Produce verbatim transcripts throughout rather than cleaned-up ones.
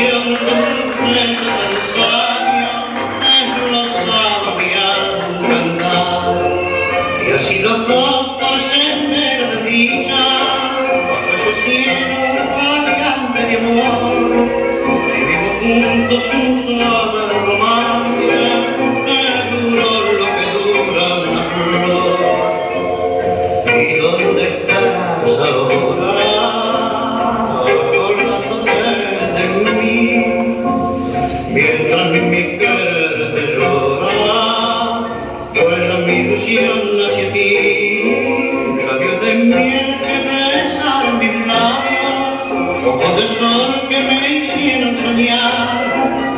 Ojos del sol que me hicieron soñar,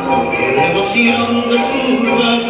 con emoción de su lugar.